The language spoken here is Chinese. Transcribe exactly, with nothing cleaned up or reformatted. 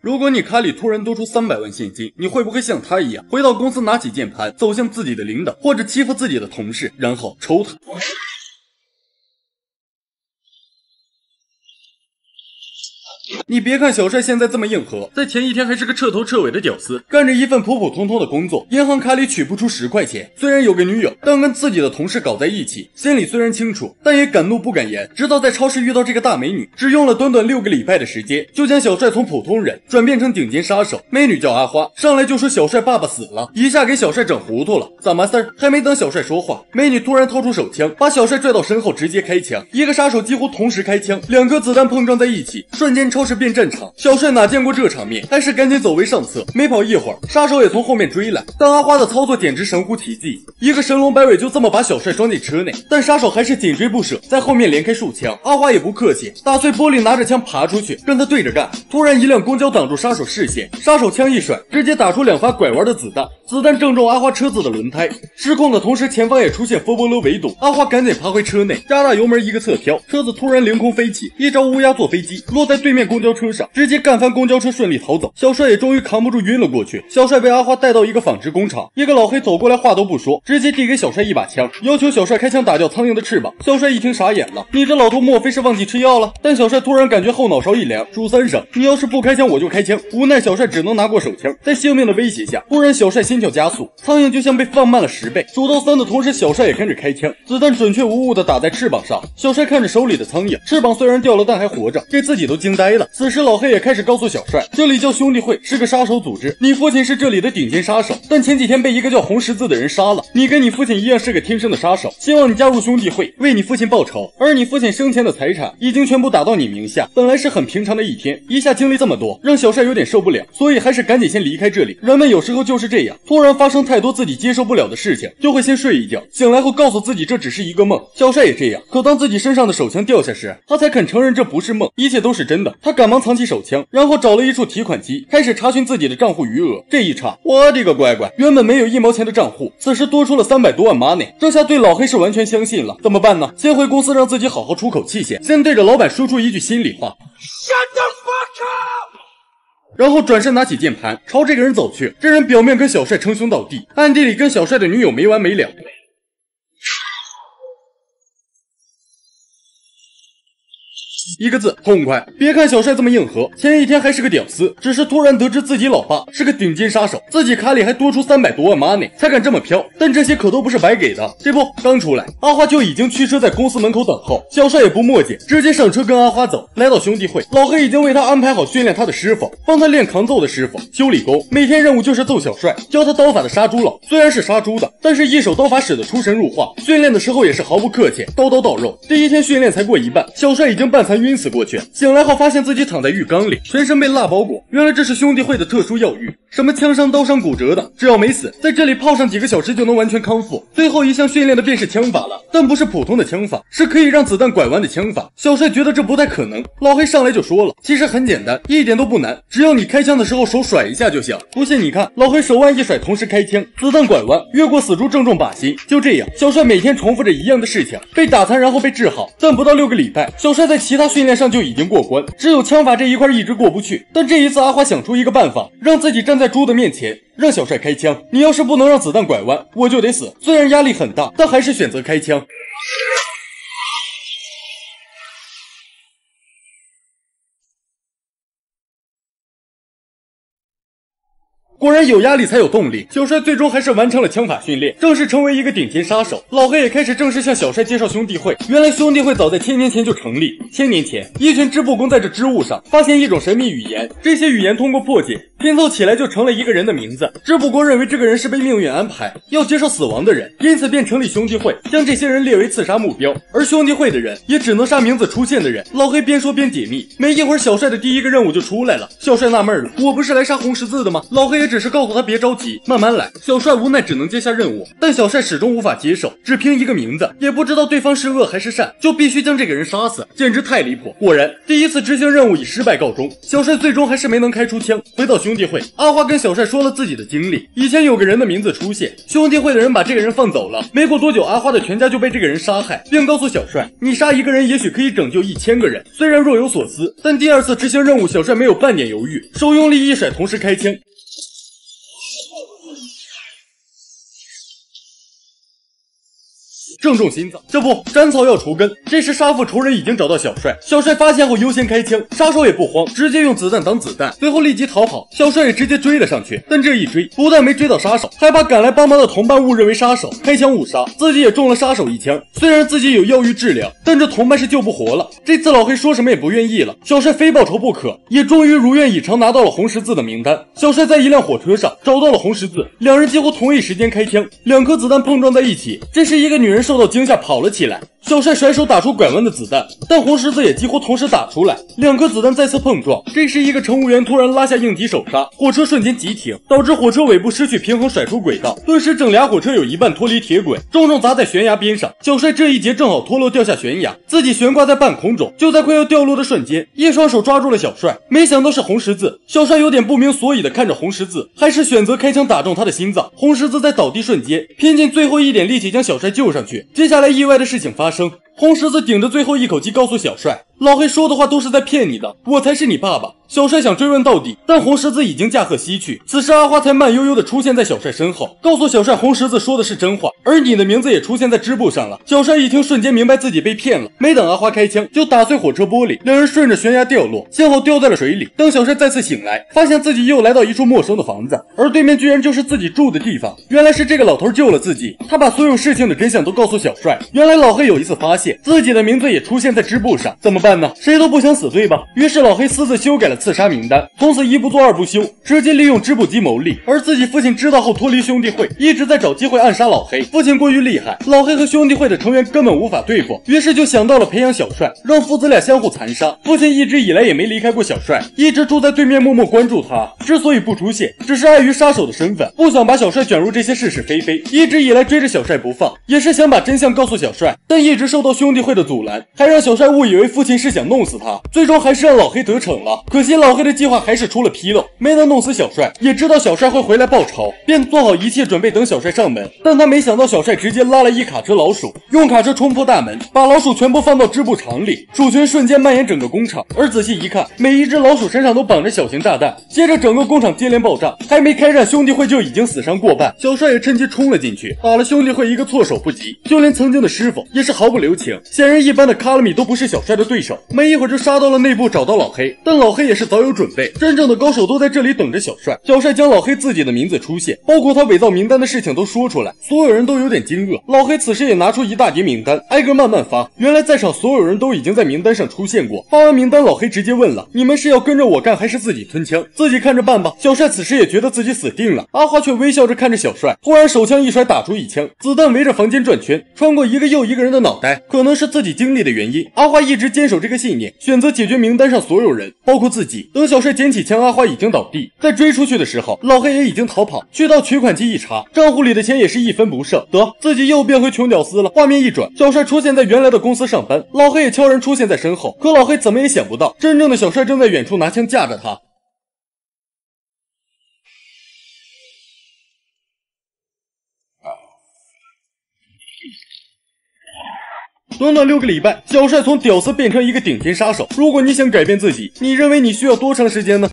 如果你卡里突然多出三百万现金，你会不会像他一样，回到公司拿起键盘，走向自己的领导，或者欺负自己的同事，然后抽他？ 你别看小帅现在这么硬核，在前一天还是个彻头彻尾的屌丝，干着一份普普通通的工作，银行卡里取不出十块钱。虽然有个女友，但跟自己的同事搞在一起，心里虽然清楚，但也敢怒不敢言。直到在超市遇到这个大美女，只用了短短六个礼拜的时间，就将小帅从普通人转变成顶尖杀手。美女叫阿花，上来就说小帅爸爸死了，一下给小帅整糊涂了。咋嘛事儿？还没等小帅说话，美女突然掏出手枪，把小帅拽到身后，直接开枪。一个杀手几乎同时开枪，两颗子弹碰撞在一起，瞬间超市 变战场，小帅哪见过这场面，还是赶紧走为上策。没跑一会儿，杀手也从后面追来，但阿花的操作简直神乎其技，一个神龙摆尾就这么把小帅装进车内。但杀手还是紧追不舍，在后面连开数枪，阿花也不客气，打碎玻璃拿着枪爬出去，跟他对着干。突然一辆公交挡住杀手视线，杀手枪一甩，直接打出两发拐弯的子弹，子弹正中阿花车子的轮胎。失控的同时，前方也出现佛波勒围堵，阿花赶紧爬回车内，加大油门一个侧飘，车子突然凌空飞起，一招乌鸦坐飞机，落在对面公交 公交车上，直接干翻公交车，顺利逃走。小帅也终于扛不住晕了过去。小帅被阿花带到一个纺织工厂，一个老黑走过来，话都不说，直接递给小帅一把枪，要求小帅开枪打掉苍蝇的翅膀。小帅一听傻眼了，你这老头莫非是忘记吃药了？但小帅突然感觉后脑勺一凉，数三声，你要是不开枪我就开枪。无奈小帅只能拿过手枪，在性命的威胁下，突然小帅心跳加速，苍蝇就像被放慢了十倍。数到三的同时，小帅也开始开枪，子弹准确无误的打在翅膀上。小帅看着手里的苍蝇，翅膀虽然掉了，但还活着，给自己都惊呆了。 此时，老黑也开始告诉小帅，这里叫兄弟会，是个杀手组织。你父亲是这里的顶尖杀手，但前几天被一个叫红十字的人杀了。你跟你父亲一样是个天生的杀手，希望你加入兄弟会，为你父亲报仇。而你父亲生前的财产已经全部打到你名下，本来是很平常的一天，一下经历这么多，让小帅有点受不了，所以还是赶紧先离开这里。人们有时候就是这样，突然发生太多自己接受不了的事情，就会先睡一觉，醒来后告诉自己这只是一个梦。小帅也这样，可当自己身上的手枪掉下时，他才肯承认这不是梦，一切都是真的。他敢 忙藏起手枪，然后找了一处提款机，开始查询自己的账户余额。这一查，我的个乖乖，原本没有一毛钱的账户，此时多出了三百多万 money。这下对老黑是完全相信了。怎么办呢？先回公司让自己好好出口气先，先对着老板说出一句心里话。Shut the fuck up！ 然后转身拿起键盘，朝这个人走去。这人表面跟小帅称兄道弟，暗地里跟小帅的女友没完没了。 一个字，痛快！别看小帅这么硬核，前一天还是个屌丝，只是突然得知自己老爸是个顶尖杀手，自己卡里还多出三百多万 money， 才敢这么飘。但这些可都不是白给的。这不，刚出来，阿花就已经驱车在公司门口等候。小帅也不磨叽，直接上车跟阿花走，来到兄弟会。老黑已经为他安排好训练他的师傅，帮他练扛揍的师傅，修理工，每天任务就是揍小帅，教他刀法的杀猪佬。虽然是杀猪的，但是一手刀法使得出神入化。训练的时候也是毫不客气，刀刀到肉。第一天训练才过一半，小帅已经半残 晕死过去，醒来后发现自己躺在浴缸里，全身被蜡包裹。原来这是兄弟会的特殊药浴，什么枪伤、刀伤、骨折的，只要没死，在这里泡上几个小时就能完全康复。最后一项训练的便是枪法了，但不是普通的枪法，是可以让子弹拐弯的枪法。小帅觉得这不太可能，老黑上来就说了，其实很简单，一点都不难，只要你开枪的时候手甩一下就行。不信你看，老黑手腕一甩，同时开枪，子弹拐弯，越过死猪，正中靶心。就这样，小帅每天重复着一样的事情，被打残然后被治好，但不到六个礼拜，小帅在其他 训练上就已经过关，只有枪法这一块一直过不去。但这一次，阿花想出一个办法，让自己站在猪的面前， 让小帅开枪。你要是不能让子弹拐弯，我就得死。虽然压力很大，但还是选择开枪。 果然有压力才有动力，小帅最终还是完成了枪法训练，正式成为一个顶尖杀手。老黑也开始正式向小帅介绍兄弟会。原来兄弟会早在千年前就成立，千年前一群织布工在这织物上发现一种神秘语言，这些语言通过破解拼凑起来就成了一个人的名字。织布工认为这个人是被命运安排要接受死亡的人，因此便成立兄弟会，将这些人列为刺杀目标。而兄弟会的人也只能杀名字出现的人。老黑边说边解密，没一会儿小帅的第一个任务就出来了。小帅纳闷了，我不是来杀红十字的吗？老黑也 只是告诉他别着急，慢慢来。小帅无奈只能接下任务，但小帅始终无法接受，只凭一个名字，也不知道对方是恶还是善，就必须将这个人杀死，简直太离谱。果然，第一次执行任务以失败告终，小帅最终还是没能开出枪。回到兄兄弟会，阿花跟小帅说了自己的经历。以前有个人的名字出现，兄弟会的人把这个人放走了。没过多久，阿花的全家就被这个人杀害，并告诉小帅：“你杀一个人，也许可以拯救一千个人。”虽然若有所思，但第二次执行任务，小帅没有半点犹豫，手用力一甩，同时开枪。 正中心脏，这不，斩草要除根。这时杀父仇人已经找到小帅，小帅发现后优先开枪，杀手也不慌，直接用子弹挡子弹，随后立即逃跑。小帅也直接追了上去，但这一追不但没追到杀手，还把赶来帮忙的同伴误认为杀手，开枪误杀，自己也中了杀手一枪。虽然自己有药浴治疗，但这同伴是救不活了。这次老黑说什么也不愿意了，小帅非报仇不可，也终于如愿以偿拿到了红十字的名单。小帅在一辆火车上找到了红十字，两人几乎同一时间开枪，两颗子弹碰撞在一起。这时一个女人 受到惊吓跑了起来，小帅甩手打出拐弯的子弹，但红十字也几乎同时打出来，两颗子弹再次碰撞。这时，一个乘务员突然拉下应急手刹，火车瞬间急停，导致火车尾部失去平衡甩出轨道，顿时整俩火车有一半脱离铁轨，重重砸在悬崖边上。小帅这一劫正好脱落掉下悬崖，自己悬挂在半空中。就在快要掉落的瞬间，一双手抓住了小帅，没想到是红十字。小帅有点不明所以的看着红十字，还是选择开枪打中他的心脏。红十字在倒地瞬间，拼尽最后一点力气将小帅救上去。 接下来意外的事情发生，红十字顶着最后一口气告诉小帅，老黑说的话都是在骗你的，我才是你爸爸。小帅想追问到底，但红十字已经驾鹤西去。此时阿花才慢悠悠的出现在小帅身后，告诉小帅红十字说的是真话，而你的名字也出现在织布上了。小帅一听，瞬间明白自己被骗了，没等阿花开枪，就打碎火车玻璃，两人顺着悬崖掉落，幸好掉在了水里。当小帅再次醒来，发现自己又来到一处陌生的房子，而对面居然就是自己住的地方。原来是这个老头救了自己，他把所有事情的真相都告诉小帅。原来老黑有一次发现自己的名字也出现在织布上，怎么办呢？谁都不想死，对吧？于是老黑私自修改了 刺杀名单，从此一不做二不休，直接利用织布机牟利。而自己父亲知道后脱离兄弟会，一直在找机会暗杀老黑。父亲过于厉害，老黑和兄弟会的成员根本无法对付，于是就想到了培养小帅，让父子俩相互残杀。父亲一直以来也没离开过小帅，一直住在对面默默关注他。之所以不出现，只是碍于杀手的身份，不想把小帅卷入这些是是非非。一直以来追着小帅不放，也是想把真相告诉小帅，但一直受到兄弟会的阻拦，还让小帅误以为父亲是想弄死他。最终还是让老黑得逞了，可惜 老黑的计划还是出了纰漏，没能弄死小帅，也知道小帅会回来报仇，便做好一切准备等小帅上门。但他没想到小帅直接拉了一卡车老鼠，用卡车冲破大门，把老鼠全部放到织布厂里，鼠群瞬间蔓延整个工厂。而仔细一看，每一只老鼠身上都绑着小型炸弹，接着整个工厂接连爆炸。还没开战，兄弟会就已经死伤过半，小帅也趁机冲了进去，打了兄弟会一个措手不及。就连曾经的师傅也是毫不留情，显然一般的卡拉米都不是小帅的对手。没一会儿就杀到了内部，找到老黑，但老黑也 是早有准备，真正的高手都在这里等着小帅。小帅将老黑自己的名字出现，包括他伪造名单的事情都说出来，所有人都有点惊愕。老黑此时也拿出一大叠名单，挨个慢慢发。原来在场所有人都已经在名单上出现过。发完名单，老黑直接问了：“你们是要跟着我干，还是自己吞枪？自己看着办吧。”小帅此时也觉得自己死定了。阿花却微笑着看着小帅，忽然手枪一甩，打出一枪，子弹围着房间转圈，穿过一个又一个人的脑袋。可能是自己经历的原因，阿花一直坚守这个信念，选择解决名单上所有人，包括自己。 等小帅捡起枪，阿花已经倒地。在追出去的时候，老黑也已经逃跑。去到取款机一查，账户里的钱也是一分不剩。得，自己又变回穷屌丝了。画面一转，小帅出现在原来的公司上班，老黑也悄然出现在身后。可老黑怎么也想不到，真正的小帅正在远处拿枪架着他。 短短六个礼拜，小帅从屌丝变成一个顶尖杀手。如果你想改变自己，你认为你需要多长时间呢？